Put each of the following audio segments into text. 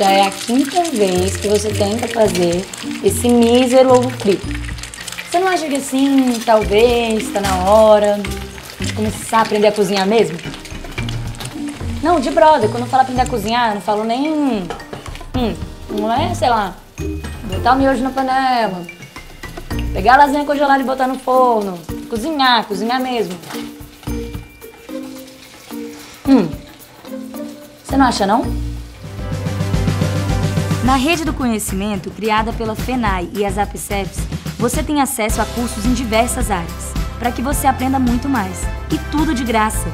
Já é a quinta vez que você tenta fazer esse mísero ovo frito. Você não acha que assim, talvez, está na hora de começar a aprender a cozinhar mesmo? Não, de brother, quando eu falo aprender a cozinhar, eu não falo nem... não é, sei lá, botar o miojo na panela, pegar a lasanha congelada e botar no forno, cozinhar mesmo. Você não acha, não? Na Rede do Conhecimento, criada pela Fenae e as Apcefs, você tem acesso a cursos em diversas áreas, para que você aprenda muito mais. E tudo de graça.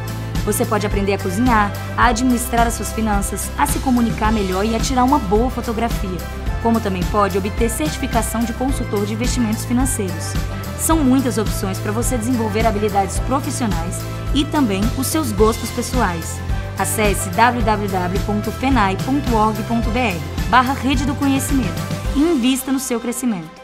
Você pode aprender a cozinhar, a administrar as suas finanças, a se comunicar melhor e a tirar uma boa fotografia. Como também pode obter certificação de consultor de investimentos financeiros. São muitas opções para você desenvolver habilidades profissionais e também os seus gostos pessoais. Acesse www.fenae.org.br/Rede do Conhecimento e invista no seu crescimento.